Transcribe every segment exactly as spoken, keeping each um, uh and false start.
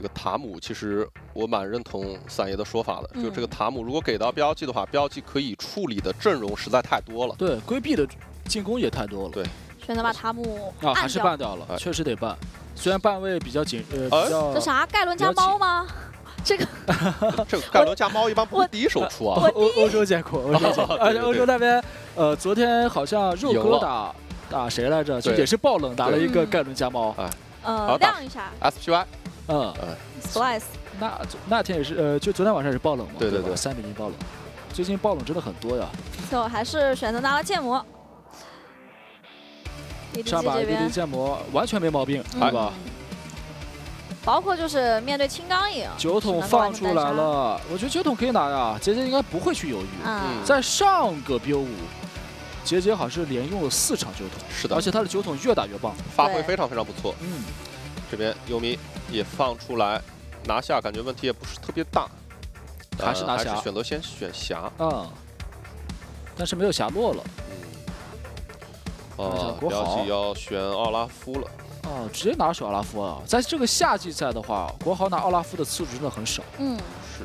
这个塔姆其实我蛮认同三爷的说法的，嗯、就这个塔姆如果给到B L G的话，B L G可以处理的阵容实在太多了，对，规避的进攻也太多了，对，选择把塔姆啊还是办掉了，哎、确实得办，虽然办位比较紧，呃，哎、这啥盖伦加猫吗？ 这个这个盖伦加猫一般不是第一手出啊，欧欧洲见过，欧洲见过，而且欧洲那边呃，昨天好像肉哥打打谁来着，就也是爆冷打了一个盖伦加猫，呃，亮一下 S P Y， 嗯 ，Slice， 那那天也是呃，就昨天晚上也是爆冷嘛，对对对，三比零爆冷，最近爆冷真的很多呀，就还是选择拿了剑魔，上把E D G剑魔完全没毛病，对吧？ 包括就是面对青钢影，酒桶放出来了，我觉得酒桶可以拿呀，杰杰应该不会去犹豫。嗯、在上个 B O 五，杰杰好像是连用了四场酒桶，是的，而且他的酒桶越打越棒，发挥非常非常不错。嗯，这边尤米也放出来拿下，感觉问题也不是特别大，呃、还是拿下，还是选择先选霞。嗯，但是没有霞落了。嗯，啊，国豪要选奥拉夫了。 哦，直接拿手奥拉夫啊！在这个夏季赛的话，国豪拿奥拉夫的次数真的很少。嗯，是。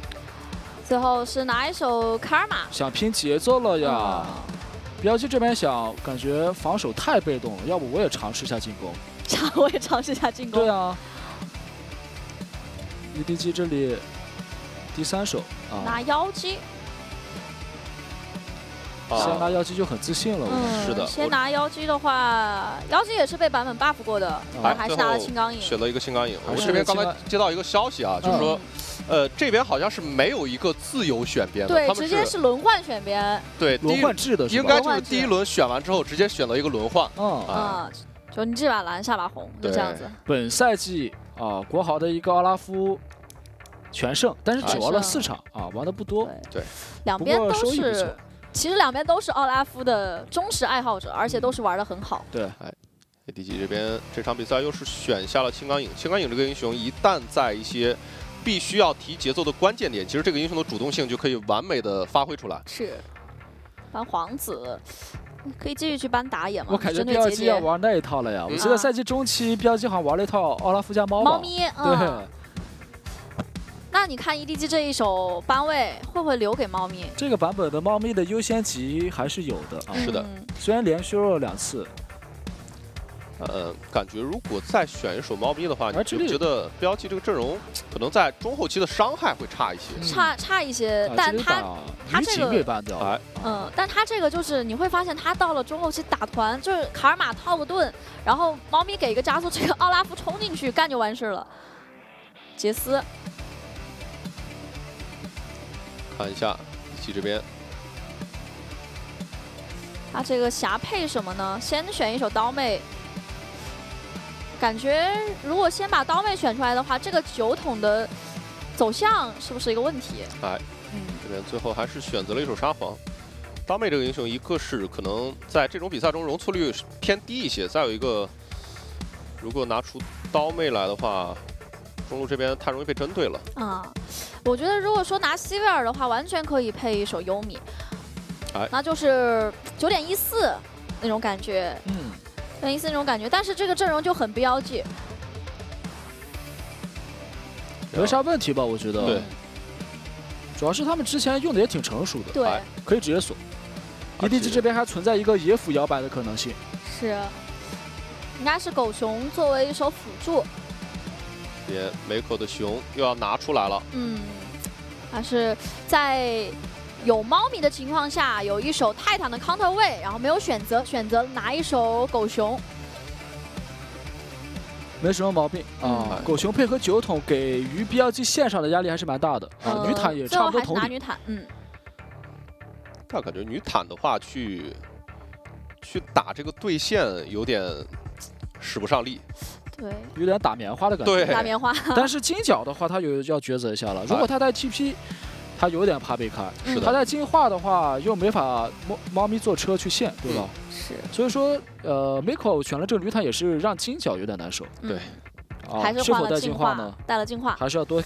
最后是拿一手卡尔玛，想拼节奏了呀。B L G这边想，感觉防守太被动了，要不我也尝试一下进攻。尝，我也尝试一下进攻。对啊。E D G 这里第三手啊，拿妖姬。先拿妖姬就很自信了，嗯、是的。先拿妖姬的话，妖姬也是被版本 buff 过的，嗯、还是拿了青钢影，选了一个青钢影。我这边刚才接到一个消息啊，嗯、就是说，呃，这边好像是没有一个自由选边的，对，他们直接是轮换选边，对，轮换制的，应该就是第一轮选完之后直接选了一个轮换，嗯啊，就你这把蓝下把红，就这样子。本赛季啊，国豪的一个奥拉夫。 全胜，但是只玩了四场啊，玩的不多。对，两边都是，其实两边都是奥拉夫的忠实爱好者，而且都是玩的很好。对，哎 ，E D G 这边这场比赛又是选下了青钢影。青钢影这个英雄一旦在一些必须要提节奏的关键点，其实这个英雄的主动性就可以完美的发挥出来。是，搬皇子，可以继续去搬打野吗？我感觉B L G要玩那一套了呀！我记得赛季中期B L G好像玩了一套奥拉夫加猫猫咪，对。 那你看 E D G 这一手搬位会不会留给猫咪？这个版本的猫咪的优先级还是有的啊。是的，虽然连削弱了两次。呃，感觉如果再选一手猫咪的话，你觉不觉得B L G这个阵容可能在中后期的伤害会差一些？嗯、差差一些，但他、啊、他这个，嗯，但他这个就是你会发现他到了中后期打团，就是卡尔玛套个盾，然后猫咪给一个加速，这个奥拉夫冲进去干就完事了。杰斯。 看一下E D G这边，他这个霞配什么呢？先选一手刀妹，感觉如果先把刀妹选出来的话，这个酒桶的走向是不是一个问题？哎，嗯，这边最后还是选择了一手沙皇。刀妹这个英雄，一个是可能在这种比赛中容错率偏低一些，再有一个，如果拿出刀妹来的话。 中路这边太容易被针对了啊！我觉得如果说拿西维尔的话，完全可以配一手优米，哎、那就是九点一四那种感觉，嗯，九点一四那种感觉。但是这个阵容就很B L G，没啥问题吧？我觉得，对，主要是他们之前用的也挺成熟的，对，可以直接锁。E D G 这边还存在一个野辅摇摆的可能性，是，应该是狗熊作为一手辅助。 别梅口的熊又要拿出来了。嗯，但是在有猫咪的情况下，有一手泰坦的 counter 位，然后没有选择，选择拿一手狗熊，没什么毛病啊。嗯、狗熊配合酒桶，给于 B L G 线上的压力还是蛮大的。嗯、啊，女坦也差不多头顶。最后还是拿女坦，嗯。但感觉女坦的话，去去打这个对线有点使不上力。 对，有点打棉花的感觉。对，打棉花。但是金角的话，他有要抉择一下了。如果他带 T P， 他有点怕被开。是的。他带进化的话，又没法猫猫咪坐车去线，对吧？是。所以说，呃 ，Miko 选了这个驴坦也是让金角有点难受。对。啊，是否带进化呢？带了进化，还是要多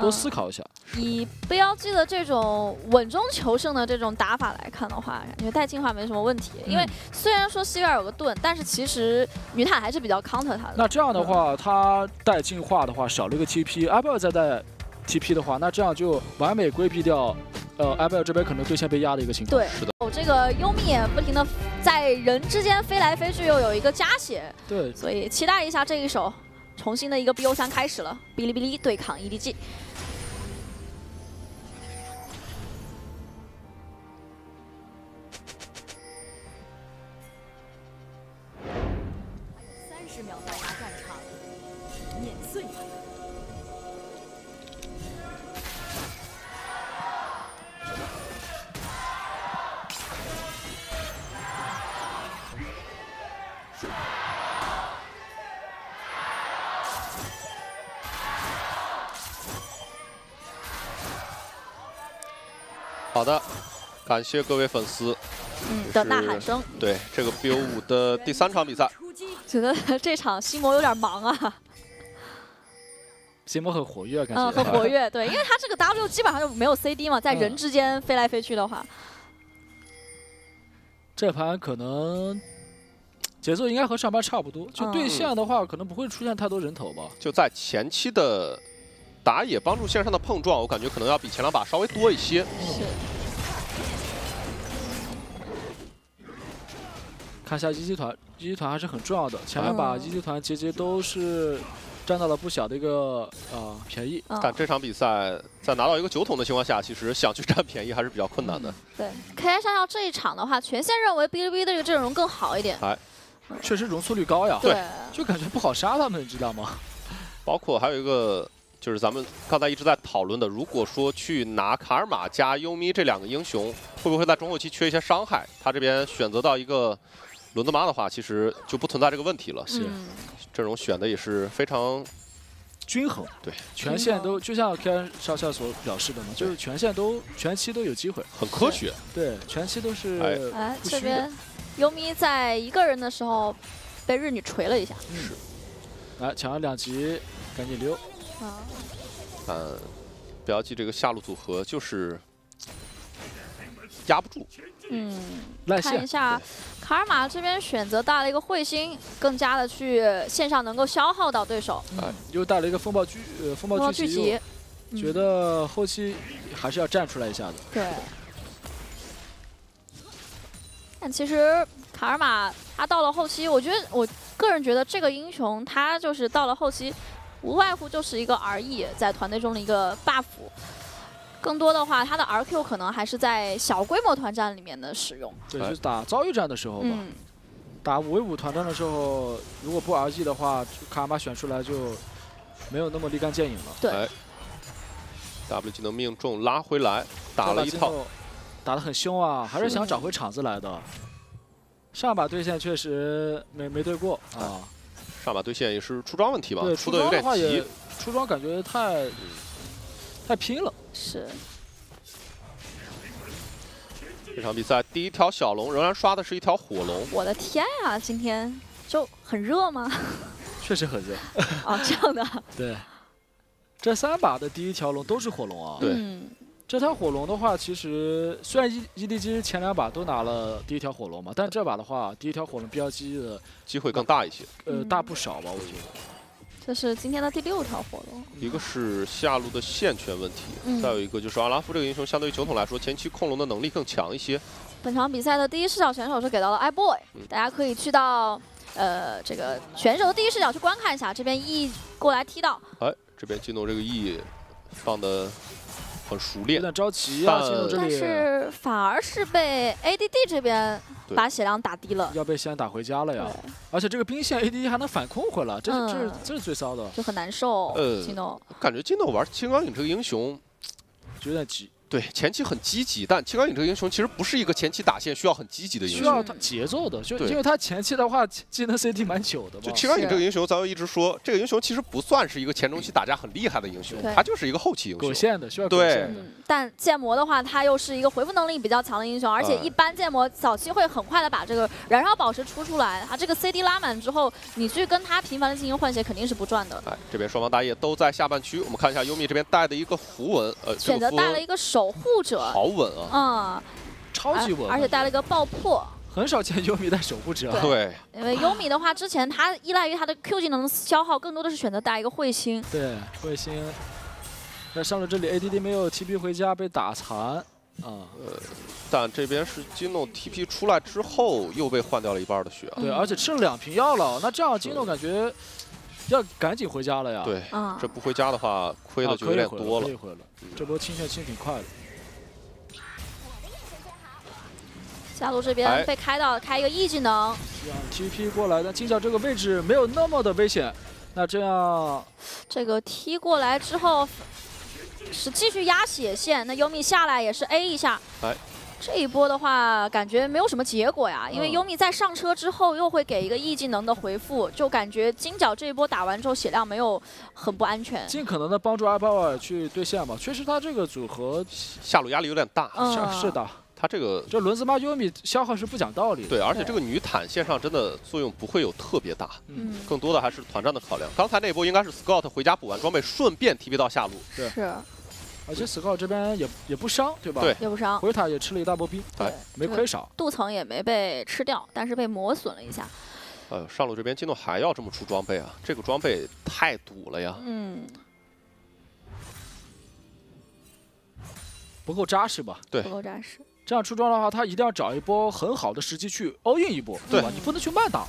多思考一下。以 B L G 的这种稳中求胜的这种打法来看的话，感觉带进化没什么问题。因为虽然说西维尔有个盾，但是其实女坦还是比较 counter 他的。那这样的话，他带进化的话少了一个 T P， I B L 再带 T P 的话，那这样就完美规避掉呃 I B L 这边可能最先被压的一个情况。对，是的。哦，这个优米也不停的在人之间飞来飞去，又有一个加血。对，所以期待一下这一手重新的一个 B O 三开始了，哔哩哔哩对抗 E D G。 好的，感谢各位粉丝，嗯的呐喊声。对这个 B O 五 的第三场比赛，觉得这场心魔有点忙啊。心魔很活跃，感觉。嗯，很活跃，对，因为他这个 W 基本上就没有 C D 嘛，在人之间飞来飞去的话，嗯、这盘可能节奏应该和上盘差不多。就对线的话，嗯、可能不会出现太多人头吧。就在前期的打野帮助线上的碰撞，我感觉可能要比前两把稍微多一些。是。 看一下 E D G 团 ，E D G 团还是很重要的。前两把 E D G 团节节都是占到了不小的一个呃便宜。但这场比赛在拿到一个酒桶的情况下，其实想去占便宜还是比较困难的。嗯、对 ，K I 上到这一场的话，全线认为 B L B 的这个阵容更好一点。哎，确实容错率高呀。对，对就感觉不好杀他们，你知道吗？包括还有一个就是咱们刚才一直在讨论的，如果说去拿卡尔玛加优咪这两个英雄，会不会在中后期缺一些伤害？他这边选择到一个 轮子妈的话，其实就不存在这个问题了。是，阵容选的也是非常均衡。对，全线都就像 K I 上下所表示的嘛，就是全线都全期都有机会，很科学。对，全期都是。哎，这边优咪在一个人的时候被日女锤了一下。是。来抢了两级，赶紧溜。啊。嗯，不要记这个下路组合就是 压不住，嗯，看一下卡尔玛这边选择带了一个彗星，更加的去线上能够消耗到对手，嗯、又带了一个风暴聚呃风暴聚集，嗯、觉得后期还是要站出来一下的。对，但其实卡尔玛他到了后期，我觉得我个人觉得这个英雄他就是到了后期，无外乎就是一个 R E 在团队中的一个 buff。 更多的话，他的 R Q 可能还是在小规模团战里面的使用。对，就是打遭遇战的时候吧。嗯、打五 V 五团战的时候，如果不 R G 的话，卡尔玛选出来就没有那么立竿见影了。对。哎、W 技能命中拉回来，打了一套，打得很凶啊，还是想找回场子来的。上把对线确实没没对过啊。上把对线也是出装问题吧？对，出装的话也出装感觉太太拼了。 是，这场比赛第一条小龙仍然刷的是一条火龙。我的天啊，今天就很热吗？确实很热。哦，这样的。对，这三把的第一条龙都是火龙啊。对。嗯、这条火龙的话，其实虽然 E D G 前两把都拿了第一条火龙嘛，但这把的话，第一条火龙 B L G 的机会更大一些。呃，大不少吧，我觉得。 这是今天的第六条火龙，一个是下路的线权问题，嗯、再有一个就是阿拉夫这个英雄相对于酒桶来说，前期控龙的能力更强一些。本场比赛的第一视角选手是给到了 I boy，、嗯、大家可以去到呃这个选手的第一视角去观看一下。这边 E 过来踢到，哎，这边进动这个 E 放的很熟练，有点着急啊，进动这里，但是反而是被 A D D 这边 把血量打低了，要被线打回家了呀！而且这个兵线 A D D 还能反控回来，这是、嗯、这这是最骚的，就很难受。呃，金斗感觉金斗玩青钢影这个英雄有点急，对，前期很积极，但青钢影这个英雄其实不是一个前期打线需要很积极的英雄，需要他节奏的，就因为他前期的话进的 C D 蛮久的嘛。就青钢影这个英雄，咱们一直说这个英雄其实不算是一个前中期打架很厉害的英雄，他就是一个后期英雄。狗线的需要狗线的。对，但剑魔的话，他又是一个回复能力比较强的英雄，而且一般剑魔早期会很快的把这个燃烧宝石出出来，他这个 C D 拉满之后，你去跟他频繁的进行换血肯定是不赚的。哎，这边双方打野都在下半区，我们看一下优米这边带的一个符文，呃，选择带了一个手。 守护者好稳啊！嗯，超级稳，而且带了一个爆破，很少见优米带守护者。对，因为优米的话，之前他依赖于他的 Q 技能消耗，更多的是选择带一个彗星。对，彗星。那上了这里 A D D 没有 T P 回家，被打残啊。呃，但这边是金诺 T P 出来之后，又被换掉了一半的血。对，而且吃了两瓶药了。那这样金诺感觉要赶紧回家了呀。对，这不回家的话，亏的就有点多了。 这波清线清挺快的，下路这边被开到开一个 E 技能，这样 T P 过来，但金角这个位置没有那么的危险。那这样，这个踢过来之后是继续压血线，那优米下来也是 A 一下。哎，这一波的话感觉没有什么结果呀，因为优米在上车之后又会给一个 E 技能的回复，就感觉金角这一波打完之后血量没有。 很不安全，尽可能的帮助阿巴尔去对线吧。确实，他这个组合下路压力有点大，嗯、是的。他这个这轮子妈优米消耗是不讲道理的。对，而且这个女坦线上真的作用不会有特别大，嗯，更多的还是团战的考量。刚才那一波应该是 Scout 回家补完装备，顺便 T P 到下路。对，是。而且 Scout 这边也也不伤，对吧？对，也不伤。回塔也吃了一大波兵，对，没亏少。镀层也没被吃掉，但是被磨损了一下。 呃，上路这边金诺还要这么出装备啊！这个装备太堵了呀，嗯，不够扎实吧？对，不够扎实。这样出装的话，他一定要找一波很好的时机去 all in 一波，对吧？你不能去慢打，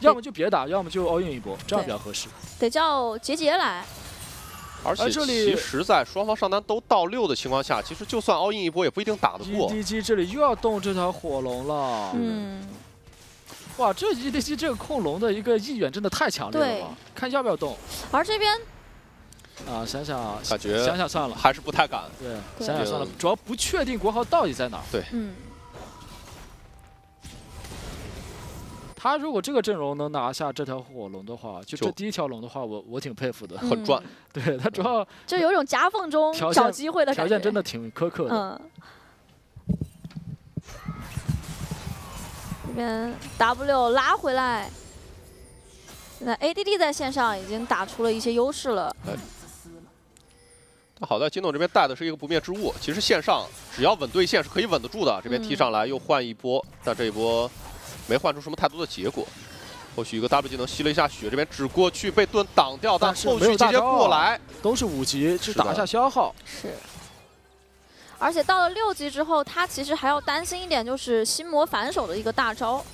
要么就别打，要么就 all in 一波，这样比较合适。得叫杰杰来。 而且其实，在双方上单都到六的情况下，其实就算 all in 一波，也不一定打得过。E D G 这里又要动这条火龙了，嗯。 哇，这 E D G 这个控龙的一个意愿真的太强烈了吧？看要不要动。而这边，啊，想想感觉想想算了，还是不太敢。对，对想想算了，主要不确定国豪到底在哪儿。对，嗯。他如果这个阵容能拿下这条火龙的话，就这第一条龙的话，我我挺佩服的，很赚。对他主要就有种夹缝中找机会的感觉，条件真的挺苛刻的。嗯 这边 W 拉回来，现在 A D D 在线上已经打出了一些优势了。哎、好在金总这边带的是一个不灭之物，其实线上只要稳对线是可以稳得住的。这边踢上来又换一波，嗯、但这一波没换出什么太多的结果。后续一个 W 技能吸了一下血，这边只过去被盾挡掉，但后续直接过来都是五级，只打一下消耗。是。 而且到了六级之后，他其实还要担心一点，就是心魔反手的一个大招。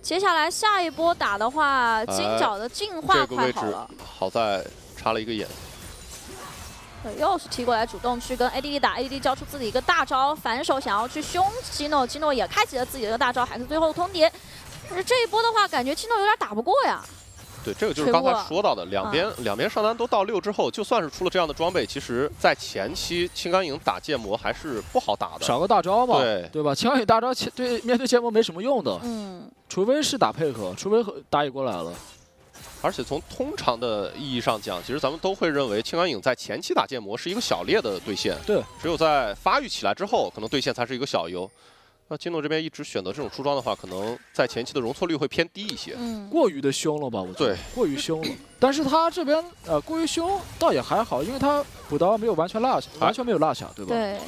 接下来下一波打的话，金角的进化快好了。呃这个、好在插了一个眼。对，又是踢过来主动去跟 A D D 打 ，A D D 交出自己一个大招，反手想要去凶基诺，基诺也开启了自己的一个大招，海克最后通牒。但是这一波的话，感觉基诺有点打不过呀。 对，这个就是刚才说到的，两边、啊、两边上单都到六之后，就算是出了这样的装备，其实，在前期青钢影打剑魔还是不好打的，少个大招嘛，对对吧？青钢影大招对面对剑魔没什么用的，嗯，除非是打配合，除非打野过来了。而且从通常的意义上讲，其实咱们都会认为青钢影在前期打剑魔是一个小猎的对线，对，只有在发育起来之后，可能对线才是一个小优。 那金诺这边一直选择这种出装的话，可能在前期的容错率会偏低一些。嗯，过于的凶了吧？我觉得对，过于凶了。但是他这边呃过于凶倒也还好，因为他补刀没有完全落下，完全没有落下，对吧？对。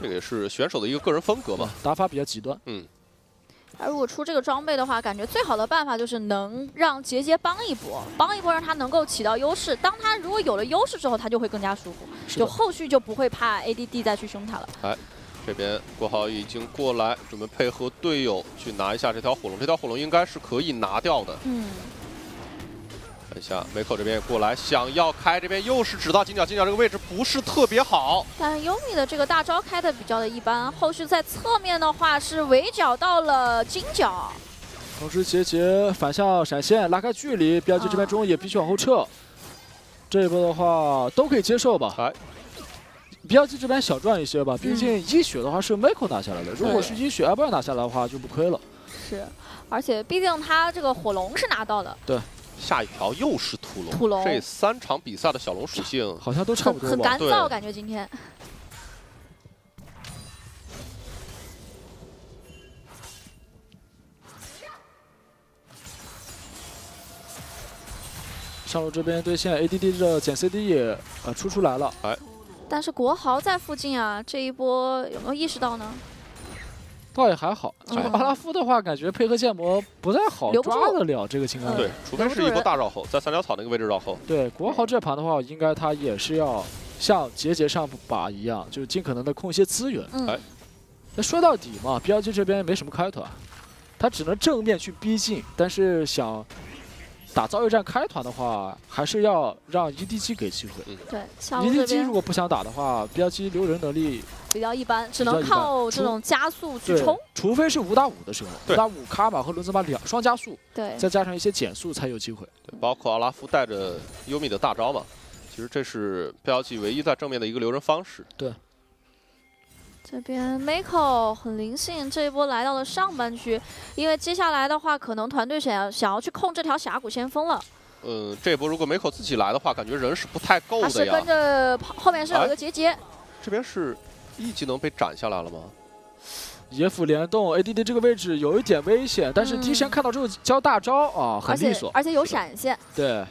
这个也是选手的一个个人风格嘛，打法比较极端。嗯。而如果出这个装备的话，感觉最好的办法就是能让杰杰帮一波，帮一波让他能够起到优势。当他如果有了优势之后，他就会更加舒服，就后续就不会怕 A D D 再去凶他了。哎。 这边国豪已经过来，准备配合队友去拿一下这条火龙。这条火龙应该是可以拿掉的。嗯。看一下，梅口这边也过来，想要开，这边又是指到金角，金角这个位置不是特别好。但优米的这个大招开的比较的一般，后续在侧面的话是围剿到了金角。同时杰杰反向闪现拉开距离 ，B L G 这边中野必须往后撤。啊、这一波的话都可以接受吧？哎。B L G 这边小赚一些吧，毕竟一血的话是 Miko 拿下来的，如果是一血 L P L 拿下来的话就不亏了。是，而且毕竟他这个火龙是拿到的。对。 下一条又是屠龙，屠龙这三场比赛的小龙属性好像都差不多吧，很干燥感觉今天。上路这边对线 A D D 的减 C D 也呃出出来了，哎，但是国豪在附近啊，这一波有没有意识到呢？ 倒也还好，就是阿拉夫的话，感觉配合建模不太好抓得了这个情况。对，除非是一波大绕后，在三角草那个位置绕后。对，国豪这盘的话，应该他也是要像节节上把一样，就是尽可能的控一些资源。哎、嗯，那说到底嘛 ，B L G 这边没什么开团，他只能正面去逼近，但是想打造一战开团的话，还是要让 E D G 给机会。对 ，E D G 如果不想打的话 ，B L G 留人能力。 比较一般，只能靠这种加速去冲，除非是五打五的时候，五打五卡玛和伦兹玛两双加速，对，再加上一些减速才有机会。对，包括阿拉夫带着优米的大招嘛，其实这是 B L G 唯一在正面的一个留人方式。对，这边 Miko 很灵性，这一波来到了上半区，因为接下来的话，可能团队想要想要去控这条峡谷先锋了。 嗯，这一波如果 Miko 自己来的话，感觉人是不太够的呀。他是跟着后面是有一个结节，哎、这边是。 E 技能被斩下来了吗？野辅联动 A D D 这个位置有一点危险，但是第一时间看到之后交大招啊，很利索，而且有闪现。对，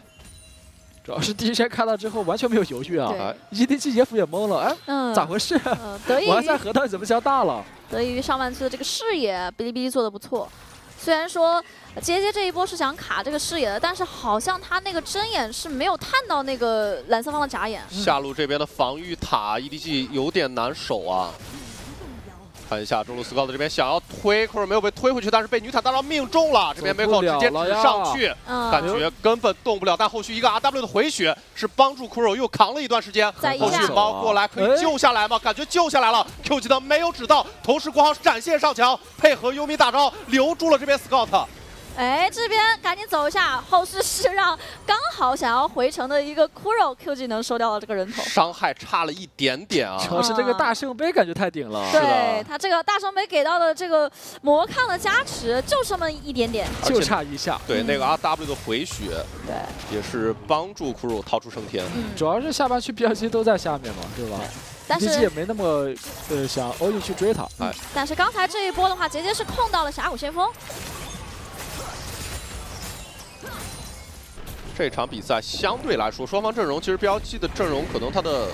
主要是第一时间看到之后完全没有犹豫啊 ，E D G 野辅也懵了，哎，嗯、咋回事？呃、得益于我还在河道怎么交大了？得益于上半区的这个视野，哔哩哔哩做的不错。虽然说杰杰这一波是想卡这个视野的，但是好像他那个针眼是没有探到那个蓝色方的眨眼。下路这边的防御塔 E D G 有点难守啊。看一下中路斯高的这边想要推，可是没有被推回去，但是被女塔大招命中了。这边 Miko 直接直上去，感觉根本动不了。但后续一个 R W 的回血是帮助 Kuro 又扛了一段时间，后续猫过来可以救下来吗？感觉救下来了。 Q 技能没有指到，同时国豪闪现上墙，配合优米大招留住了这边 Scout。哎，这边赶紧走一下，后续是让刚好想要回城的一个 Kuro Q 技能收掉了这个人头，伤害差了一点点啊。主要是这个大圣杯感觉太顶了，嗯、对他这个大圣杯给到的这个魔抗的加持就这么一点点，就差一下。对，嗯、那个 R W 的回血，对，也是帮助 Kuro 逃出升天。嗯、主要是下半区 B L G 都在下面嘛，对吧？对 但是也没那么呃想欧 E 去追他，哎。但是刚才这一波的话，杰杰是控到了峡谷先锋。这场比赛相对来说，双方阵容其实 B L G 的阵容可能它的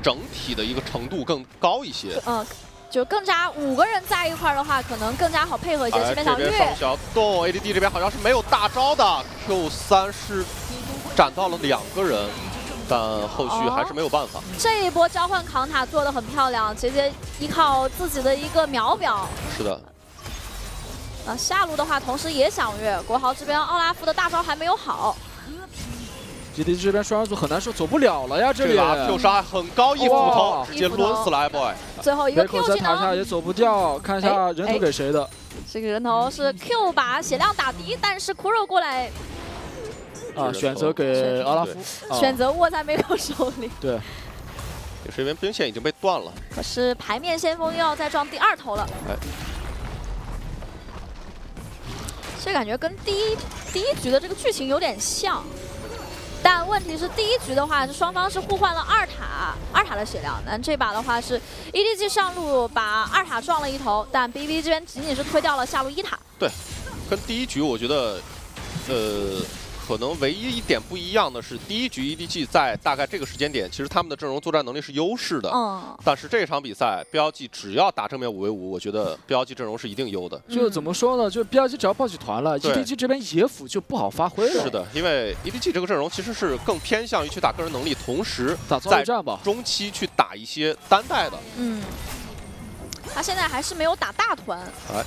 整体的一个程度更高一些。嗯，就更加五个人在一块儿的话，可能更加好配合一些。哎、这边小月上小动 A D D 这边好像是没有大招的 Q 三是斩到了两个人。 但后续还是没有办法。哦、这一波召唤扛塔做的很漂亮，直接依靠自己的一个秒表。是的。啊，下路的话，同时也想越国豪这边奥拉夫的大招还没有好。G D 这边双人组很难受，走不了了呀，这里。Q 杀很高一斧头，直接抡死了 boy。最后一个 Q 技能。塔下也走不掉，看一下人头给谁的。哎哎、这个人头是 Q 把血量打低，但是 Kuro 过来。 啊，选择给阿拉夫，啊、选择握在梅克手里。对，也是因为兵线已经被断了。可是牌面先锋又要再撞第二头了。哎，这感觉跟第一第一局的这个剧情有点像，但问题是第一局的话是双方是互换了二塔，二塔的血量。但这把的话是 E D G 上路把二塔撞了一头，但 B B 这边仅仅是推掉了下路一塔。对，跟第一局我觉得，呃。 可能唯一一点不一样的是，第一局 E D G 在大概这个时间点，其实他们的阵容作战能力是优势的。嗯。但是这场比赛 ，B L G 只要打正面五 v 五，我觉得 B L G 阵容是一定优的。就怎么说呢？就 B L G 只要抱起团了 ，E D G 这边野辅就不好发挥了。是的，因为 E D G 这个阵容其实是更偏向于去打个人能力，同时在中期去打一些单带的。嗯。他现在还是没有打大团。哎。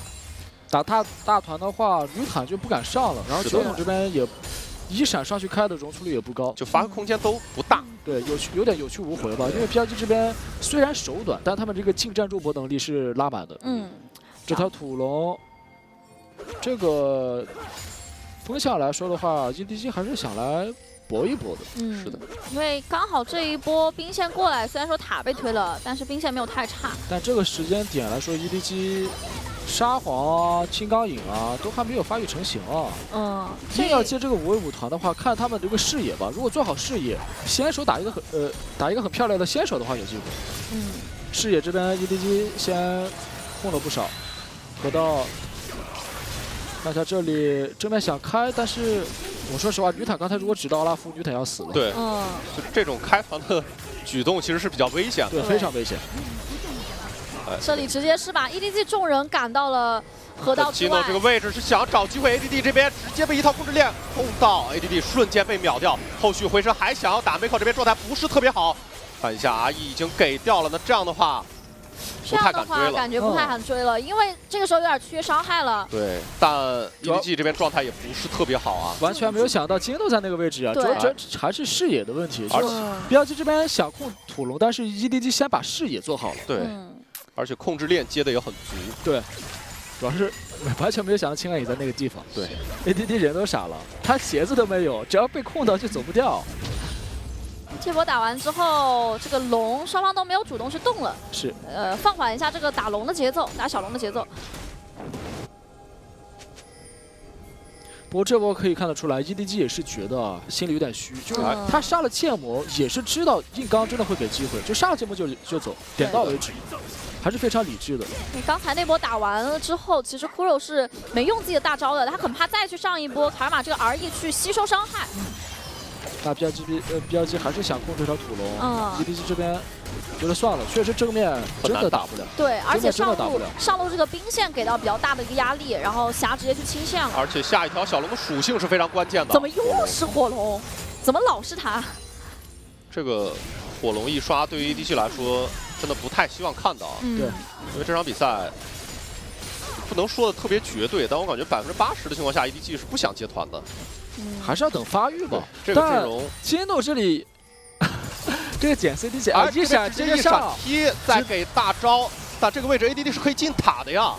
打大大团的话，女塔就不敢上了，然后九筒这边也。 一闪上去开的容错率也不高，就发挥空间都不大。对，有有点有去无回吧。因为 B L G 这边虽然手短，但他们这个近战肉搏能力是拉满的。嗯，这条土龙，这个风向来说的话 ，E D G 还是想来搏一搏的。嗯，是的。因为刚好这一波兵线过来，虽然说塔被推了，但是兵线没有太差。但这个时间点来说 ，E D G 沙皇啊、青钢影啊都还没有发育成型啊。嗯。硬要接这个五 v 五团的话，看他们这个视野吧。如果做好视野，先手打一个很呃打一个很漂亮的先手的话有机会。嗯。视野这边 E D G 先控了不少，河道。 看一下这里，这边想开，但是我说实话，女坦刚才如果指到奥拉夫，女坦要死了。对，嗯，就这种开房的举动其实是比较危险的，对，非常危险。这里直接是把 E D G 众人赶到了河道之外。这个位置是想找机会 ，A D D 这边直接被一套控制链控到 ，A D D 瞬间被秒掉。后续回身还想要打 ，Miko 这边状态不是特别好，看一下阿姨已经给掉了，那这样的话。 这样的话感觉不太敢追了，因为这个时候有点缺伤害了。对，但 E D G 这边状态也不是特别好啊，完全没有想到金豆在那个位置啊，主要还是视野的问题。而且 B L G 这边想控土龙，但是 E D G 先把视野做好了。对，而且控制链接的也很足。对，主要是完全没有想到青钢影在那个地方。对 ，A D D 人都傻了，他鞋子都没有，只要被控到就走不掉。 这波打完之后，这个龙双方都没有主动去动了，是呃放缓一下这个打龙的节奏，打小龙的节奏。不过这波可以看得出来 ，E D G 也是觉得心里有点虚，就是他杀了剑魔也是知道硬刚真的会给机会，就杀了剑魔就就走，点到为止，还是非常理智的。你刚才那波打完了之后，其实 Kuro 是没用自己的大招的，他很怕再去上一波卡尔玛这个 R E 去吸收伤害。嗯 那 B L G 呃 B L G 还是想控制条土龙 ，E D G 这边觉得算了，确实正面真的打不了。对，而且上路上路这个兵线给到比较大的一个压力，然后霞直接去清线了。而且下一条小龙的属性是非常关键的。怎么又是火龙？怎么老是他？这个火龙一刷对于 E D G 来说真的不太希望看到。对，因为这场比赛不能说的特别绝对，但我感觉百分之八十的情况下 ，E D G 是不想接团的。 还是要等发育吧。这个阵容，金豆这里，这个捡 C D 捡，一闪直接上，一闪再给大招，但这个位置 A D D 是可以进塔的呀。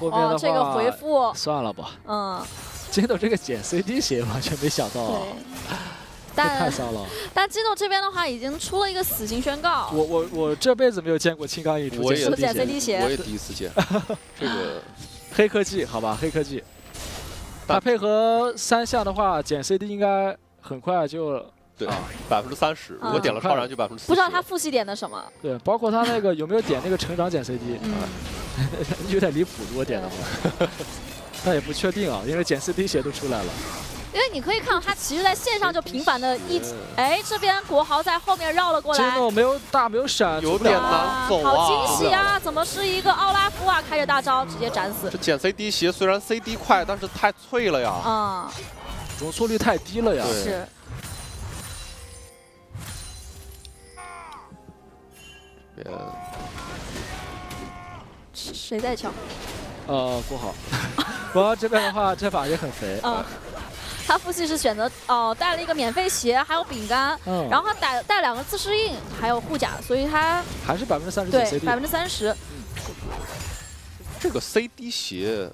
后面的这个回复算了吧。嗯，金豆这个捡 C D 鞋完全没想到啊，太骚了。但金豆这边的话已经出了一个死刑宣告。我我我这辈子没有见过青钢影出捡 C D 鞋，我也第一次见。这个黑科技，好吧，黑科技。 他配合三项的话，减 C D 应该很快就对百分之三十。如果点了超燃就百分之四十。不知道他复习点的什么。对，包括他那个有没有点那个成长减 C D， 有点离谱。如果点的话，但也不确定啊，因为减 C D 鞋都出来了。因为你可以看到他其实在线上就频繁的一，哎，这边国豪在后面绕了过来。金豆没有打，没有闪，有点难走啊。好惊喜啊！怎么是一个奥拉夫啊？开着大招直接斩死。这减 C D 鞋虽然 C D 快，但是太脆了呀。啊，容错率太低了呀。是。谁在抢？呃，国豪。国豪这边的话，这把也很肥。啊。 他父系是选择哦，带了一个免费鞋，还有饼干，嗯、然后他带带两个自适应，还有护甲，所以他还是百分之三十对百分之三十。这个 C D 鞋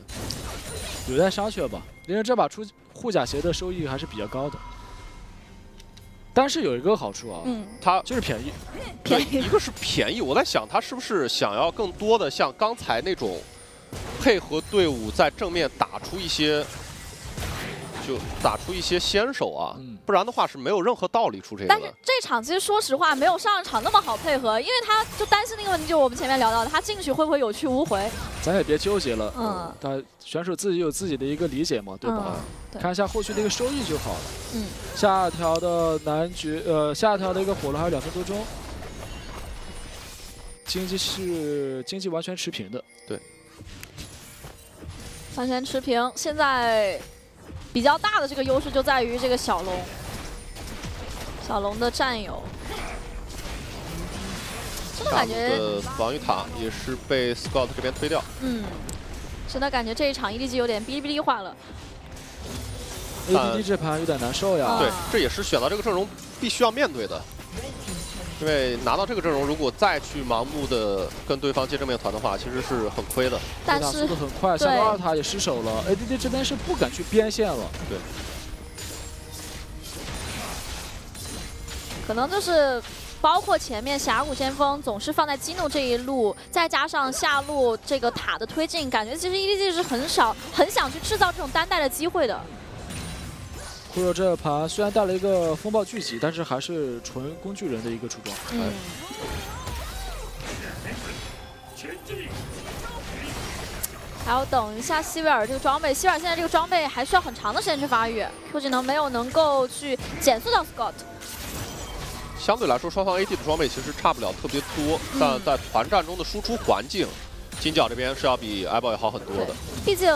有待商榷吧，因为这把出护甲鞋的收益还是比较高的。但是有一个好处啊，嗯，它就是便宜，便宜一个是便宜，我在想他是不是想要更多的像刚才那种配合队伍在正面打出一些。 就打出一些先手啊，不然的话是没有任何道理出这个。但是这场其实说实话没有上一场那么好配合，因为他就担心那个问题，就我们前面聊到的，他进去会不会有去无回？咱也别纠结了，嗯，但选手自己有自己的一个理解嘛，对吧？看一下后续的一个收益就好了。嗯，下条的男爵，呃，下条的一个火龙还有两分多钟，经济是经济完全持平的，对，完全持平，现在。 比较大的这个优势就在于这个小龙，小龙的战友，真的感觉防御塔也是被 Scout 这边推掉。嗯，真的感觉这一场 E D G 有点哔哩哔哩化了。E D G 这盘有点难受呀。对，这也是选到这个阵容必须要面对的，因为拿到这个阵容，如果再去盲目的跟对方接正面团的话，其实是很亏的。 但是速度很快，小龙二塔也失手了。A D D 这边是不敢去边线了。对。可能就是包括前面峡谷先锋总是放在激怒这一路，再加上下路这个塔的推进，感觉其实 E D G 是很少很想去制造这种单带的机会的。 酷热这盘虽然带了一个风暴聚集，但是还是纯工具人的一个出装。嗯。还要等一下西维尔这个装备，西维尔现在这个装备还需要很长的时间去发育 ，Q 技能没有能够去减速到 Scott。相对来说，双方 A T 的装备其实差不了特别多，嗯、但在团战中的输出环境，金角这边是要比 艾宝 要好很多的。毕竟。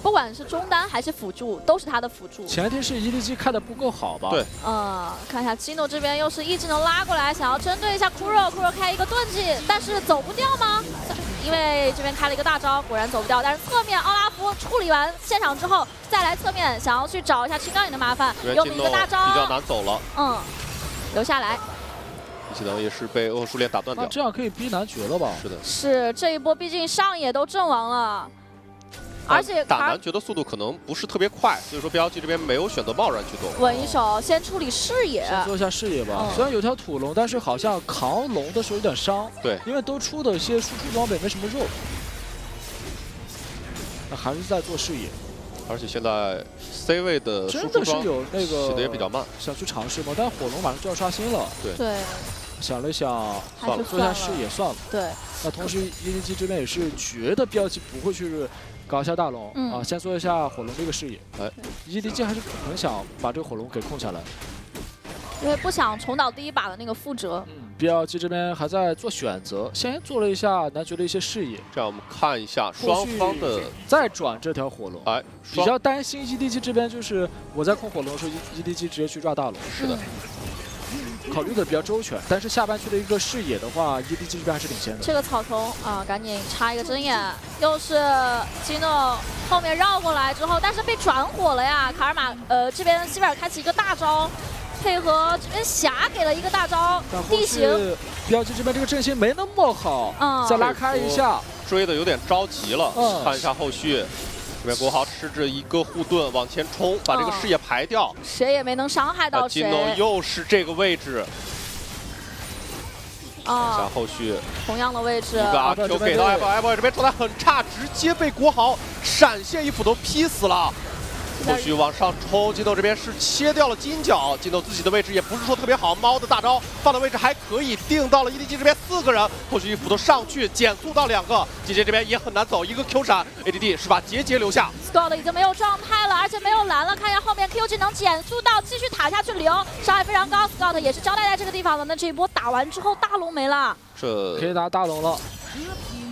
不管是中单还是辅助，都是他的辅助。前提是 E D G 看的不够好吧？对。呃，看一下 Gino 这边又是一技能拉过来，想要针对一下 Kuro，Kuro 开一个盾技，但是走不掉吗？因为这边开了一个大招，果然走不掉。但是侧面奥拉夫处理完现场之后，再来侧面想要去找一下青钢影的麻烦，用了一个大招，比较难走了。嗯，留下来。 技能也是被恶术链打断掉，这样可以逼男爵了吧？是的。是这一波，毕竟上野都阵亡了。 而且打男爵的速度可能不是特别快，所以说 B L G 这边没有选择贸然去动。稳一手，先处理视野，先做一下视野吧。嗯、虽然有条土龙，但是好像扛龙的时候有点伤。对，因为都出的一些输出装备没什么肉，那还是在做视野。而且现在 C 位的输出装起的也比较慢，想去尝试吗？但火龙马上就要刷新了。对。对 想了想，算了，做一下视野算了。对。那同时 ，E D G 这边也是觉得 B L G 不会去搞一下大龙、嗯、啊，先做一下火龙这个视野。哎 ，E D G 还是很想把这个火龙给控下来，因为不想重蹈第一把的那个覆辙。嗯、B L G 这边还在做选择，先做了一下男爵的一些视野。这样我们看一下双方的再转这条火龙。哎，比较担心 E D G 这边就是我在控火龙的时候 ，E D G 直接去抓大龙。是的。嗯 考虑的比较周全，但是下半区的一个视野的话 ，E D G 这边还是领先的。这个草丛啊，赶紧插一个针眼，又是基诺后面绕过来之后，但是被转火了呀。卡尔玛呃这边西维尔开启一个大招，配合这边霞给了一个大招地形。B L G 这边这个阵型没那么好，嗯、再拉开一下，追的有点着急了。嗯、看一下后续。 这边国豪吃着一个护盾往前冲，把这个视野排掉，哦、谁也没能伤害到谁。金诺又是这个位置，啊、哦，看后续同样的位置，一个 R Q 给到 艾宝，艾宝 这边状态很差，直接被国豪闪现一斧头劈死了。后续往上冲，金诺这边是切掉了金角，金诺自己的位置也不是说特别好，猫的大招放的位置还可以，定到了 E D G 这边。 四个人，后续一斧头上去减速到两个，姐姐这边也很难走，一个 Q 闪 ，A D D 是把杰杰留下。Scott 已经没有状态了，而且没有蓝了，看一下后面 Q 技能减速到，继续塔下去留，伤害非常高 ，Scott 也是交代在这个地方了。那这一波打完之后，大龙没了，这可以拿大龙了。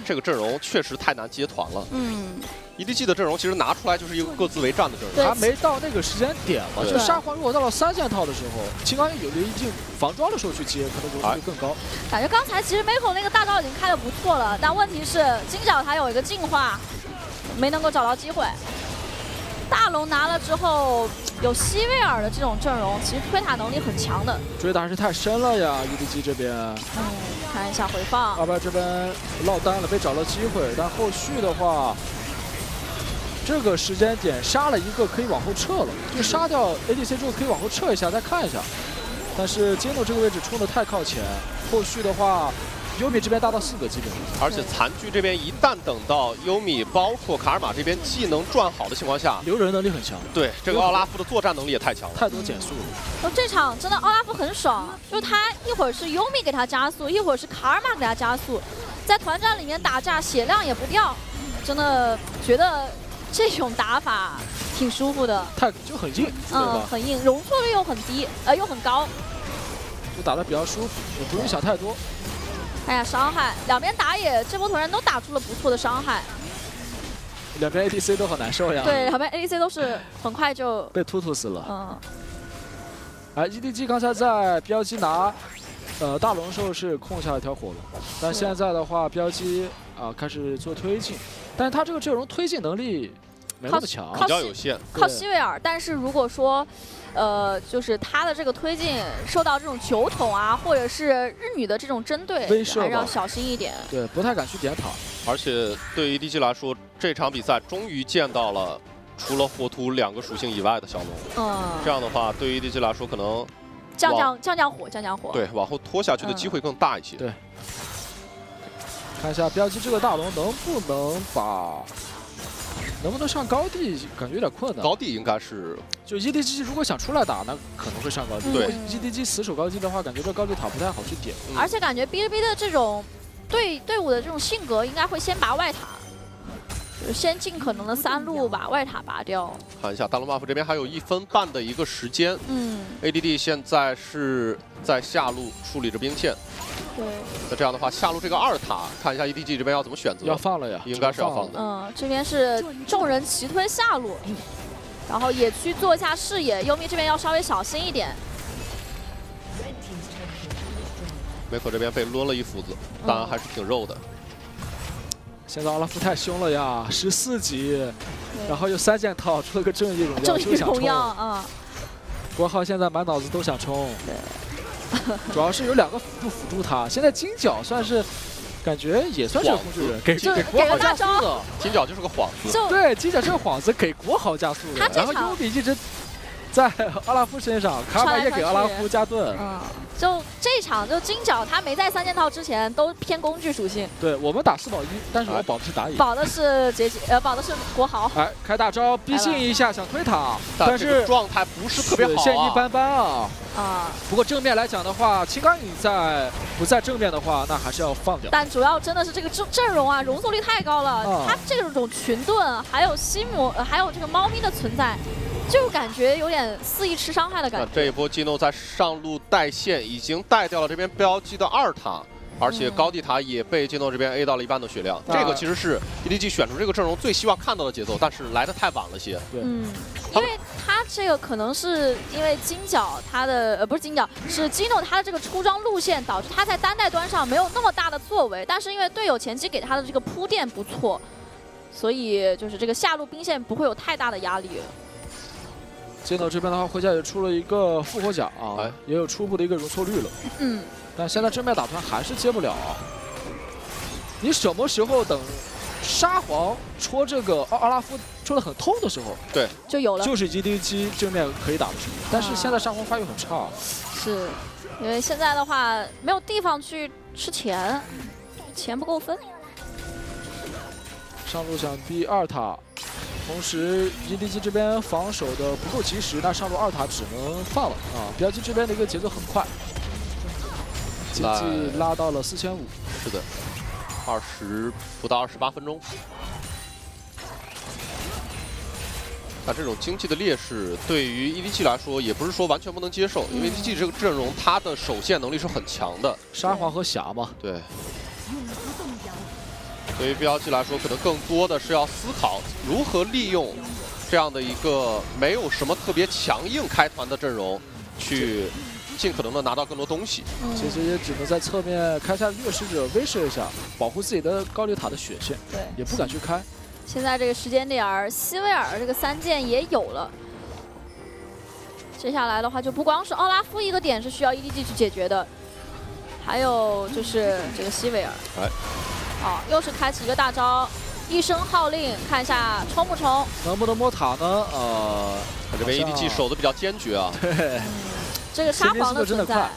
这个阵容确实太难接团了。嗯。 E D G 的阵容其实拿出来就是一个各自为战的阵容，还没到那个时间点嘛。就沙皇如果到了三件套的时候，青钢影有了一定防装的时候去接，可能容错率更高。感觉刚才其实 Miko 那个大招已经开的不错了，但问题是金角他有一个进化，没能够找到机会。大龙拿了之后，有西维尔的这种阵容，其实推塔能力很强的。追的还是太深了呀 ，E D G 这边。嗯，看一下回放。二白这边落单了，被找到机会，但后续的话。 这个时间点杀了一个可以往后撤了，就杀掉 A D C 之后可以往后撤一下，再看一下。但是金诺这个位置冲的太靠前，后续的话，优米这边大到四个基本上。而且残局这边一旦等到优米，包括卡尔玛这边技能转好的情况下，留人能力很强。对，这个奥拉夫的作战能力也太强了，太多减速了。哦，这场真的奥拉夫很爽，就是他一会儿是优米给他加速，一会儿是卡尔玛给他加速，在团战里面打架血量也不掉，真的觉得。 这种打法挺舒服的，太就很硬，嗯，很硬，容错率又很低，呃，又很高，就打得比较舒服，也不用想太多。哎呀，伤害，两边打野这波团战都打出了不错的伤害，两边 A D C 都好难受呀。对，两边 A D C 都是很快就被突突死了。嗯。哎 ，E D G 刚才在 B L G 拿呃大龙的时候是控下了一条火龙，但现在的话 ，B L G 啊开始做推进，但是他这个阵容推进能力。 没那么强，比较有限，靠西维尔。但是如果说，呃，就是他的这个推进受到这种酒桶啊，或者是日女的这种针对，还是要小心一点。对，不太敢去点塔。而且对于 E D G 来说，这场比赛终于见到了除了火土两个属性以外的小龙。嗯。这样的话，对于 E D G 来说，可能降降降降火，降降火。对，往后拖下去的机会更大一些。嗯、对，看一下B L G这个大龙能不能把，能不能上高地，感觉有点困难。高地应该是，就 E D G 如果想出来打，那可能会上高地。对、嗯、，E D G 死守高地的话，感觉这高地塔不太好去点。嗯、而且感觉 B L B 的这种队队伍的这种性格，应该会先拔外塔。 先尽可能的三路把外塔拔掉。看一下大龙 buff 这边还有一分半的一个时间。嗯 ，A D D 现在是在下路处理着兵线。对。那这样的话，下路这个二塔，看一下 E D G 这边要怎么选择。要放了呀，应该是要放的。嗯，这边是众人齐推下路，然后野区做一下视野。优咪这边要稍微小心一点。梅可这边被抡了一斧子，但还是挺肉的。嗯 现在阿拉夫太凶了呀，十四级，然后又三件套，出了个正义荣耀，正义荣耀啊！国浩现在满脑子都想冲，主要是有两个辅助辅助他。现在金角算是，感觉也算是工具人，给给国豪加速的。金角就是个幌子，对，金角是个幌子，给国豪加速的。然后优比一直在阿拉夫身上，卡玛也给阿拉夫加盾。 就这场，就金角他没在三件套之前都偏工具属性。对我们打四保一，但是我保的是打野，保的是杰杰，呃，保的是国豪。哎，开大招逼近一下，想推塔，但是状态不是特别好，现一般般啊。啊，不过正面来讲的话，青钢影在不在正面的话，那还是要放掉。但主要真的是这个阵阵容啊，容错率太高了。他这种群盾，还有西姆，还有这个猫咪的存在。 就感觉有点肆意吃伤害的感觉。这一波激怒在上路带线，已经带掉了这边B L G的二塔，而且高地塔也被激怒这边 A 到了一半的血量。嗯、这个其实是 E D G 选出这个阵容最希望看到的节奏，但是来的太晚了些。对，嗯，因为他这个可能是因为金角他的呃不是金角，是激怒他的这个出装路线，导致他在单带端上没有那么大的作为。但是因为队友前期给他的这个铺垫不错，所以就是这个下路兵线不会有太大的压力。 金斗这边的话，回家也出了一个复活甲啊，哎、也有初步的一个容错率了。嗯，但现在正面打团还是接不了、啊。你什么时候等沙皇戳这个阿阿拉夫戳得很痛的时候，对，就有了，就是 E D G 正面可以打的时候。但是现在沙皇发育很差、啊，是因为现在的话没有地方去吃钱，钱不够分。上路想逼二塔。 同时 ，E D G 这边防守的不够及时，那上路二塔只能放了啊。B L G 这边的一个节奏很快，经济拉到了四千五。是的，二十不到二十八分钟。那这种经济的劣势对于 E D G 来说，也不是说完全不能接受，因为 E D G 这个阵容它的守线能力是很强的，沙皇和霞嘛。对。 对于 B L G 来说，可能更多的是要思考如何利用这样的一个没有什么特别强硬开团的阵容，去尽可能的拿到更多东西。嗯、其实也只能在侧面开下掠食者，威慑一下，保护自己的高地塔的血线。对，也不敢去开。现在这个时间点，西维尔这个三件也有了。接下来的话，就不光是奥拉夫一个点是需要 E D G 去解决的，还有就是这个西维尔。哎 好，又是开启一个大招，一声号令，看一下冲不冲，能不能摸塔呢？呃，这边 E D G 守的比较坚决啊。对，嗯、这个沙皇的存在，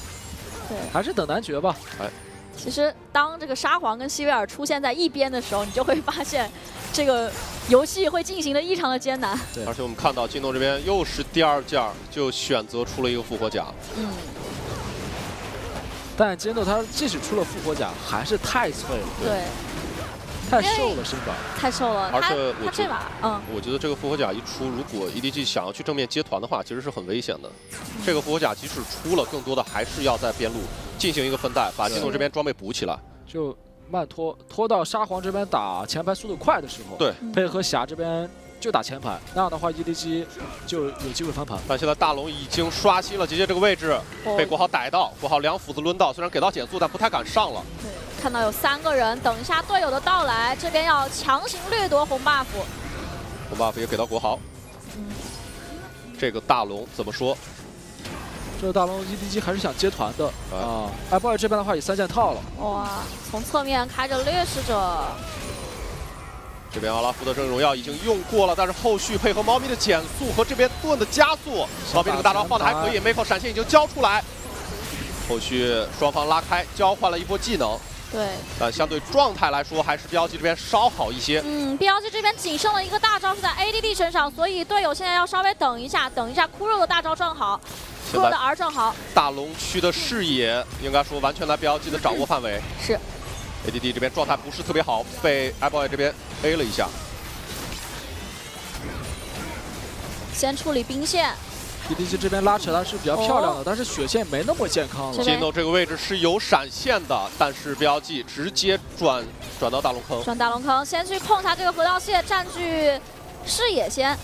对，还是等男爵吧。哎，其实当这个沙皇跟西维尔出现在一边的时候，你就会发现这个游戏会进行的异常的艰难。对，而且我们看到京东这边又是第二件就选择出了一个复活甲。嗯。 但金斗他即使出了复活甲，还是太脆了，对，太瘦了身板，太瘦了。而且我这把，嗯，我觉得这个复活甲一出，如果 E D G 想要去正面接团的话，其实是很危险的。这个复活甲即使出了，更多的还是要在边路进行一个分带，把金斗这边装备补起来，就慢拖拖到沙皇这边打前排速度快的时候，对，配合霞这边。 就打前排，那样的话 E D G 就有机会翻盘。但现在大龙已经刷新了杰杰这个位置，哦、被国豪逮到，国豪两斧子抡到，虽然给到减速，但不太敢上了。对，看到有三个人，等一下队友的到来，这边要强行掠夺红 buff。红 buff 也给到国豪。嗯、这个大龙怎么说？这大龙 E D G 还是想接团的啊。Apple 这边的话也三件套了。哇，从侧面开着掠食者。这边奥拉夫的圣荣耀已经用过了，但是后续配合猫咪的减速和这边盾的加速，猫咪这个大招放的还可以。Miko 闪现已经交出来，后续双方拉开，交换了一波技能。对，呃，相对状态来说还是 B L G 这边稍好一些。嗯 ，B L G 这边仅剩了一个大招是在 A D D 身上，所以队友现在要稍微等一下，等一下骷髅的大招正好，骷髅的 R 正好。大龙区的视野、嗯、应该说完全在 B L G 的掌握范围。是。 A D D 这边状态不是特别好，被 Apple 这边 A 了一下。先处理兵线。A D D 这边拉扯他是比较漂亮的，哦、但是血线没那么健康了。金斗这个位置是有闪现的，但是 B L G 直接转转到大龙坑。转大龙坑，先去控他这个河道蟹，占据视野先。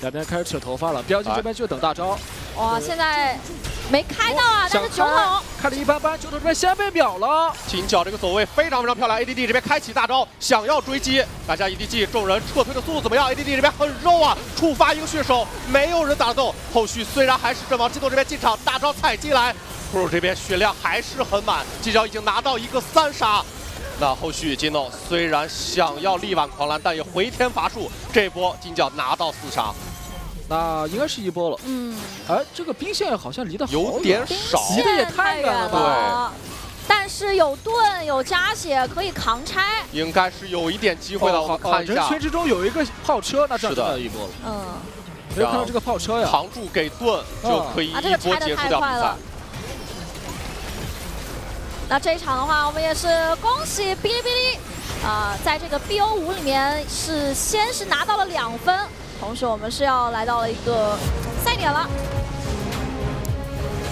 两边开始扯头发了 ，B L G 这边就等大招。哇，现在。 没开到啊，但是九头开的一般般，九头这边先被秒了。金角这个走位非常非常漂亮 ，A D D 这边开启大招，想要追击，打下 E D G， 众人撤退的速度怎么样 ？A D D 这边很肉啊，触发一个血手，没有人打动。后续虽然还是阵亡，金斗这边进场，大招踩进来 ，Pro 这边血量还是很满，金角已经拿到一个三杀。那后续金斗虽然想要力挽狂澜，但也回天乏术，这波金角拿到四杀。 那应该是一波了。嗯，哎，这个兵线好像离得有点少，离得也太远了。对，但是有盾有加血可以扛拆，应该是有一点机会的。我看一下，人群之中有一个炮车，那是的一波了。嗯，没有看到这个炮车呀？扛住给盾就可以一波结束掉比赛。那这一场的话，我们也是恭喜哔哩哔哩啊，在这个 B O 五里面是先是拿到了两分。 同时，我们是要来到了一个赛点了。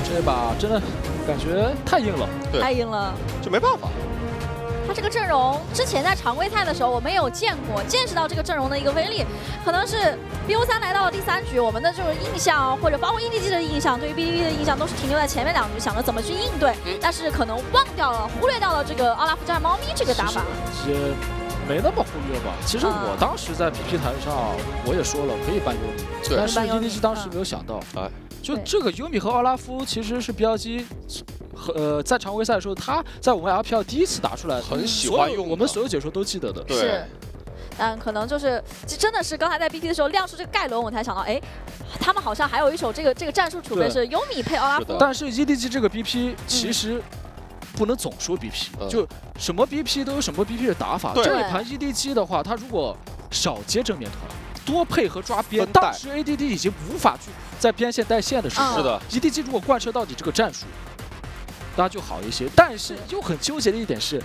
这把真的感觉太硬了，太硬了，就没办法。他这个阵容之前在常规赛的时候我们也有见过，见识到这个阵容的一个威力。可能是 B O 三来到了第三局，我们的这种印象或者包括 E D G 的印象，对于 B L G 的印象都是停留在前面两局，想着怎么去应对，嗯、但是可能忘掉了、忽略掉了这个奥拉夫战猫咪这个打法。 没那么忽略吧？其实我当时在 P P 台上，我也说了可以搬优米，但是 E D G 当时没有想到，哎，就这个优米和奥拉夫其实是 B L G 和呃在常规赛的时候，他在我们 L P L 第一次打出来，很喜欢用，我们所有解说都记得的。对，但可能就是其实真的是刚才在 B T 的时候亮出这个盖伦，我才想到，哎，他们好像还有一手这个这个战术储备是优米配奥拉夫，但是 E D G 这个 B P 其实。 不能总说 B P，、嗯、就什么 B P 都有什么 B P 的打法。这一盘 E D G 的话，他如果少接正面团，多配合抓边，当时 A D D 已经无法去在边线带线的时候，是的。E D G 如果贯彻到底这个战术，那就好一些。但是又很纠结的一点是，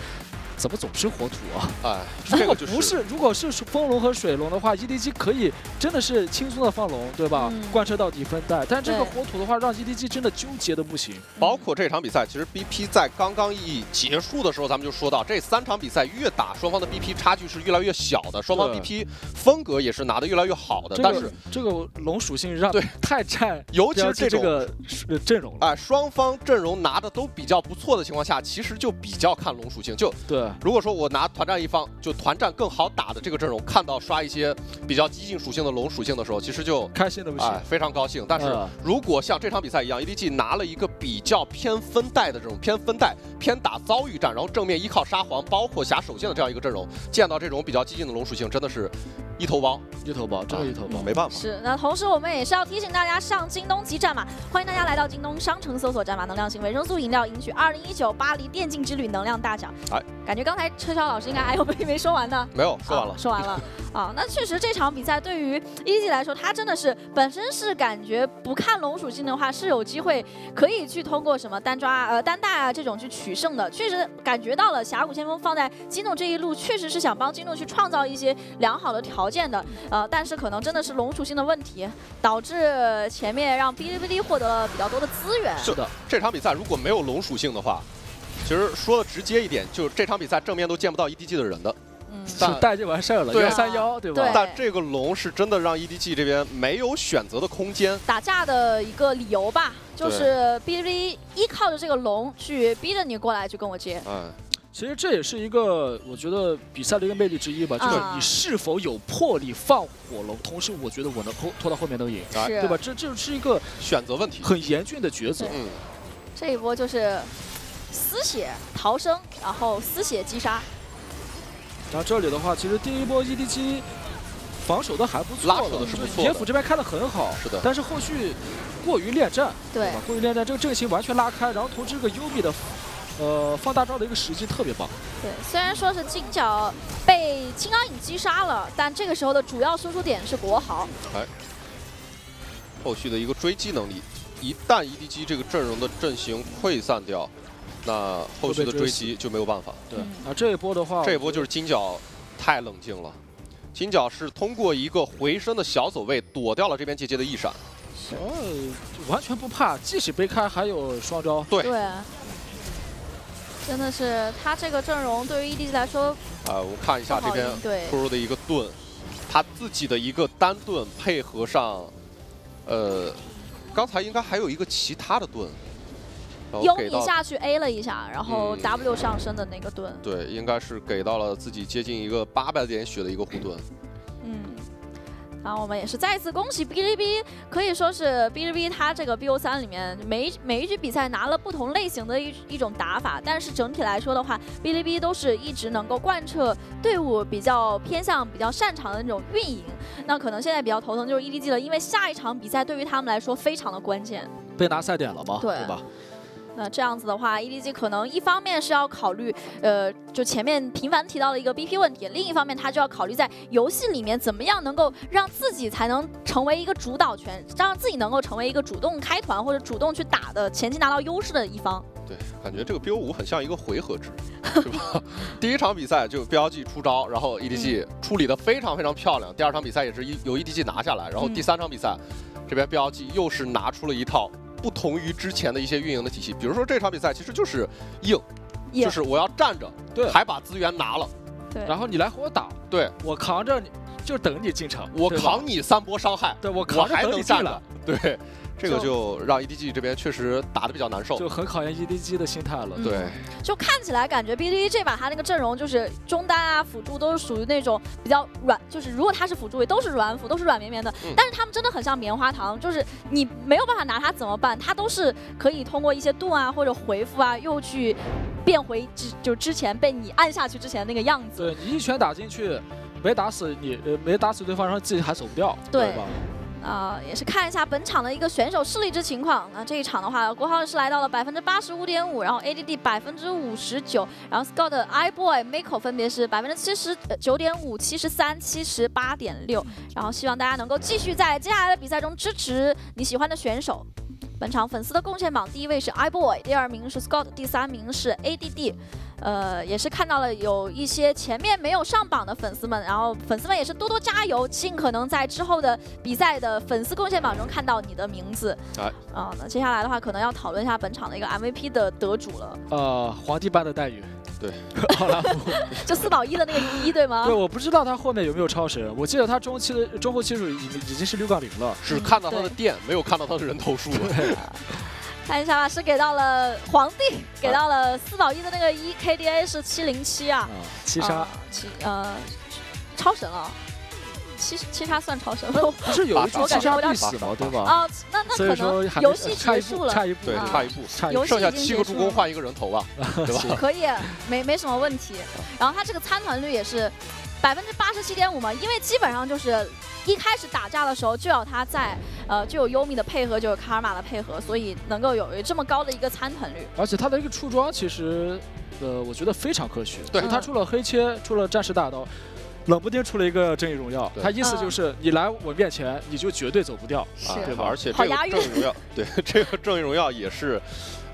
怎么总是火土啊？哎，如果不是，如果是风龙和水龙的话 ，E D G 可以真的是轻松的放龙，对吧？嗯、贯彻到底分带。但这个火土的话，让 E D G 真的纠结的不行。包括这场比赛，其实 B P 在刚刚一结束的时候，咱们就说到，这三场比赛越打，双方的 B P 差距是越来越小的，双方 B P 风格也是拿的越来越好的。这个、但是这个龙属性让对太占，尤其是这种这个阵容了。哎，双方阵容拿的都比较不错的情况下，其实就比较看龙属性，就对。 如果说我拿团战一方，就团战更好打的这个阵容，看到刷一些比较激进属性的龙属性的时候，其实就开心的不行、哎，非常高兴。但是如果像这场比赛一样 ，E D G 拿了一个比较偏分带的这种偏分带、偏打遭遇战，然后正面依靠沙皇，包括侠手剑的这样一个阵容，见到这种比较激进的龙属性，真的是一头包，一头包，真的一头包，没办法。是，那同时我们也是要提醒大家上京东集战码，欢迎大家来到京东商城搜索战码能量型维生素饮料，赢取二零一九巴黎电竞之旅能量大奖。哎。 感觉刚才车晓老师应该还有没没说完呢，没有说完了，啊、说完了啊。那确实这场比赛对于 E D G 来说，他真的是本身是感觉不看龙属性的话是有机会可以去通过什么单抓呃单带啊这种去取胜的。确实感觉到了峡谷先锋放在金诺这一路，确实是想帮金诺去创造一些良好的条件的。呃，但是可能真的是龙属性的问题，导致前面让哔哩哔哩获得了比较多的资源。是的，这场比赛如果没有龙属性的话。 其实说的直接一点，就是这场比赛正面都见不到 E D G 的人的，嗯，但带就完事儿了，幺三幺对吧？对但这个龙是真的让 E D G 这边没有选择的空间。打架的一个理由吧，就是哔哩哔哩依靠着这个龙去逼着你过来去跟我接。嗯，其实这也是一个我觉得比赛的一个魅力之一吧，就是你是否有魄力放火龙，同时我觉得我能拖拖到后面能赢，对吧？这这是一个选择问题，很严峻的抉择。嗯，这一波就是。 丝血逃生，然后丝血击杀。那这里的话，其实第一波 E D G 防守的还不错，拉扯的是不错。铁斧这边开的很好，是的。但是后续过于恋战，对，过于恋战，这个阵型完全拉开，然后同时这个幽闭的。 呃，放大招的一个时机特别棒。对，虽然说是金角被青钢影击杀了，但这个时候的主要输出点是国豪。哎，后续的一个追击能力，一旦 E D G 这个阵容的阵型溃散掉，那后续的追击就没有办法。对，啊，这一波的话，这一波就是金角太冷静了。金角是通过一个回身的小走位躲掉了这边姐姐的一闪。哦，完全不怕，即使被开还有双招。对。对 真的是他这个阵容对于 E D G 来说，啊，我们看一下这边突入的一个盾，他自己的一个单盾配合上，呃，刚才应该还有一个其他的盾，用一下去 A 了一下，然后 W 上升的那个盾，嗯、对，应该是给到了自己接近一个八百点血的一个护盾。嗯，然后我们也是再一次恭喜 B L G， 可以说是 B L G 它这个 B O 三 里面每每一局比赛拿了不同类型的一一种打法，但是整体来说的话 ，B L G 都是一直能够贯彻队伍比较偏向、比较擅长的那种运营。那可能现在比较头疼就是 E D G 了，因为下一场比赛对于他们来说非常的关键，被拿赛点了嘛， 对, 对吧？ 那这样子的话 ，E D G 可能一方面是要考虑，呃，就前面频繁提到的一个 B P 问题；另一方面，他就要考虑在游戏里面怎么样能够让自己才能成为一个主导权，让自己能够成为一个主动开团或者主动去打的前期拿到优势的一方。对，感觉这个 B O 五很像一个回合制，是吧？第一场比赛就 B L G 出招，然后 E D G 处理的非常非常漂亮。嗯、第二场比赛也是由 E D G 拿下来，然后第三场比赛，嗯、这边 B L G 又是拿出了一套。 不同于之前的一些运营的体系，比如说这场比赛其实就是硬， Yeah. 就是我要站着，对，还把资源拿了，对，然后你来和我打，对，我扛着你，就等你进场，我扛你三波伤害，对我扛着等你进来，对，这个就让 E D G 这边确实打得比较难受，就很考验 E D G 的心态了，对、嗯，就看起来感觉 B L G 这把他那个阵容就是中单啊、辅助都是属于那种比较软，就是如果他是辅助位都是软辅，都是软绵绵的，嗯、但是他们真的很像棉花糖，就是你没有办法拿他怎么办，他都是可以通过一些盾啊或者回复啊又去变回之就之前被你按下去之前那个样子，对你一拳打进去没打死你，呃没打死对方，然后自己还走不掉，对吧？ 啊、呃，也是看一下本场的一个选手势力值情况。那这一场的话，国豪是来到了 百分之八十五点五， 然后 A D D 百分之五十九， 然后 Scott、iBoy、Miko 分别是 百分之七十九点五、七十三、七十八点六。然后希望大家能够继续在接下来的比赛中支持你喜欢的选手。本场粉丝的贡献榜第一位是 iBoy， 第二名是 Scott， 第三名是 A D D。 呃，也是看到了有一些前面没有上榜的粉丝们，然后粉丝们也是多多加油，尽可能在之后的比赛的粉丝贡献榜中看到你的名字。哎，啊、呃，那接下来的话，可能要讨论一下本场的一个 M V P 的得主了。呃，皇帝般的待遇，对，奥拉夫，就四倒一的那个一对吗？对，我不知道他后面有没有超神，我记得他中期的中后期数已经已经是六杠零了，只看到他的电，没有看到他的人头数。看一下吧，是给到了皇帝，给到了四宝一的那个一 K D A 是七零七啊，七杀，七呃，超神了，七七杀算超神了，不是有一桌七杀必死吗？对吧？啊，那那可能游戏结束了，差一步，对，差一步，差一步，剩下七个助攻换一个人头吧，对吧？可以，没没什么问题。然后他这个参团率也是百分之八十七点五嘛，因为基本上就是。 一开始打架的时候就要他在，呃，就有优米的配合，就有卡尔玛的配合，所以能够有这么高的一个参团率。而且他的一个出装其实，呃，我觉得非常科学。对，他出了黑切，出了战士大刀，冷不丁出了一个正义荣耀。他意思就是、嗯、你来我面前，你就绝对走不掉，对吧？而且这个正义荣耀，对这个正义荣耀也是。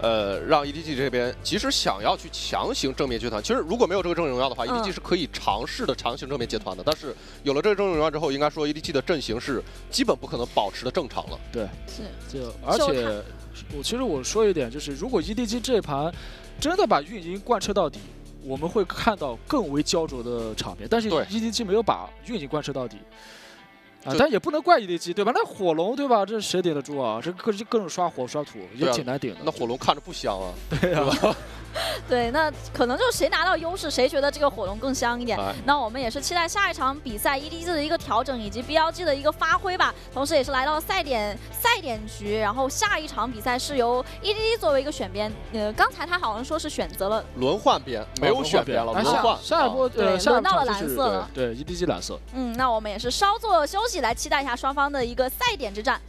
呃，让 E D G 这边即使想要去强行正面接团，其实如果没有这个正义荣耀的话、嗯、，E D G 是可以尝试的强行正面接团的。但是有了这个正义荣耀之后，应该说 E D G 的阵型是基本不可能保持的正常了。对，是就而且我其实我说一点，就是如果 E D G 这盘真的把运营贯彻到底，我们会看到更为焦灼的场面。但是 E D G 没有把运营贯彻到底。 啊，但也不能怪 E D G 对吧？那火龙对吧？这谁顶得住啊？这各各种刷火刷土也挺难顶的。那火龙看着不香啊，对啊。对，那可能就是谁拿到优势，谁觉得这个火龙更香一点。哎、那我们也是期待下一场比赛 E D G 的一个调整以及 B L G 的一个发挥吧。同时也是来到了赛点赛点局，然后下一场比赛是由 E D G 作为一个选边，呃，刚才他好像说是选择了轮换边，没有选边了，轮换。下一波对，轮到了蓝色了，对 E D G 蓝色。嗯，那我们也是稍作休息，来期待一下双方的一个赛点之战。